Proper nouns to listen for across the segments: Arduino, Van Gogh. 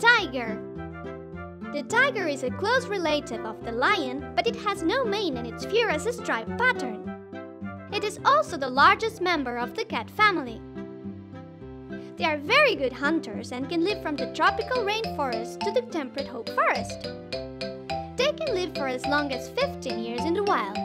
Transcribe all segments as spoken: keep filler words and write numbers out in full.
Tiger. The tiger is a close relative of the lion, but it has no mane and its fur has a striped pattern. It is also the largest member of the cat family. They are very good hunters and can live from the tropical rainforest to the temperate oak forest. They can live for as long as fifteen years in the wild.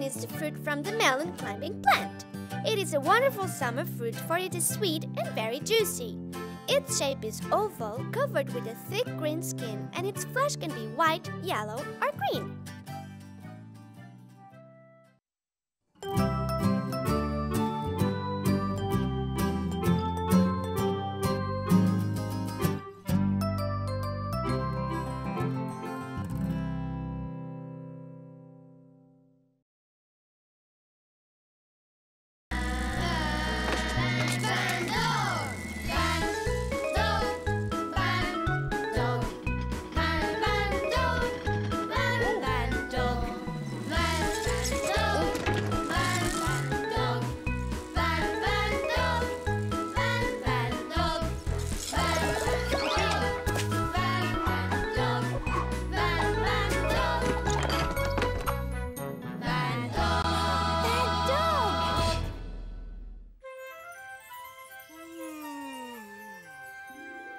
Is the fruit from the melon climbing plant. It is a wonderful summer fruit, for it is sweet and very juicy. Its shape is oval, covered with a thick green skin, and its flesh can be white, yellow, or green.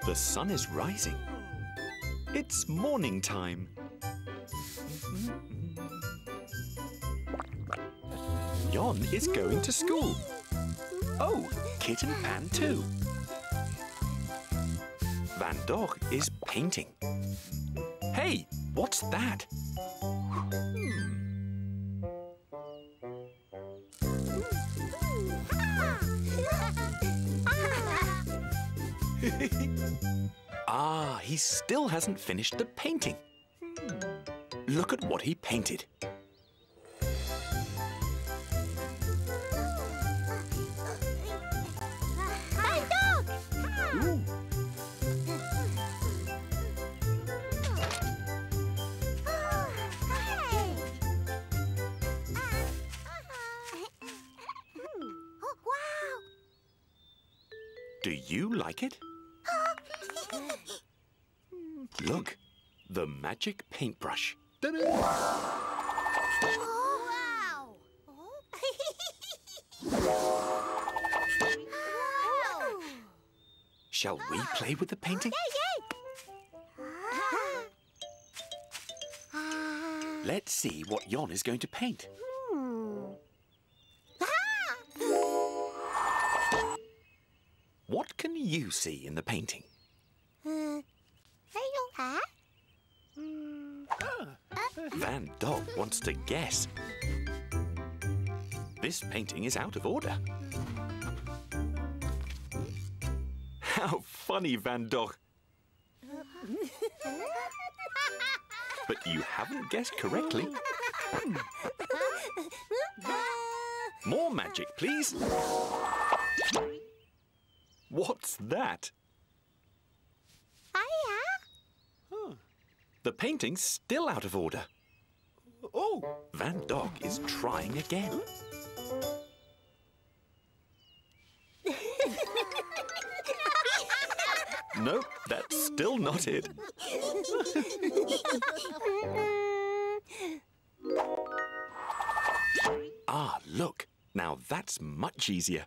The sun is rising. It's morning time. Jon is going to school. Oh, Kit and Pan too. Van Gogh is painting. Hey, what's that? Ah, he still hasn't finished the painting. Look at what he painted. Van Gogh! Ooh. Do you like it? Look, the magic paintbrush. Ta-da! Oh, wow! Oh. Shall we play with the painting? Yeah, yeah. Let's see what Jon is going to paint. What can you see in the painting? Uh, huh? mm. ah. uh. Van Gogh wants to guess. This painting is out of order. How funny, Van Gogh! But you haven't guessed correctly. More magic, please. What's that? Hiya. Huh. The painting's still out of order. Oh! Van Gogh is trying again. Nope, that's still not it. Ah, look. Now that's much easier.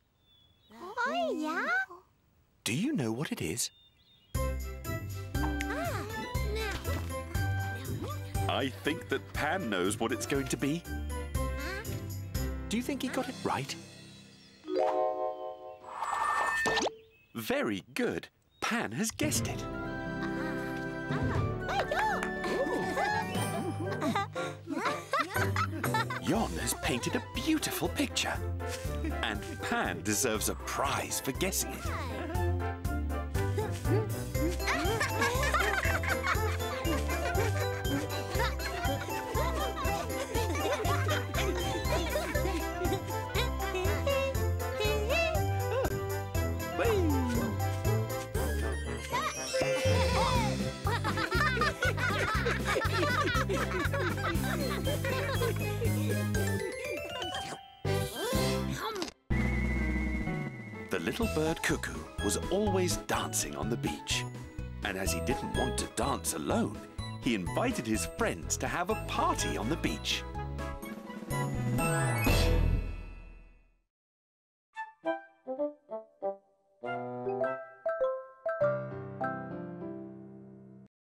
Oh, yeah? Do you know what it is? Ah, no. I think that Pan knows what it's going to be. Huh? Do you think he got it right? Very good. Pan has guessed it. Jon has painted a beautiful picture. And Pan deserves a prize for guessing it. The little bird Cuckoo was always dancing on the beach. And as he didn't want to dance alone, he invited his friends to have a party on the beach.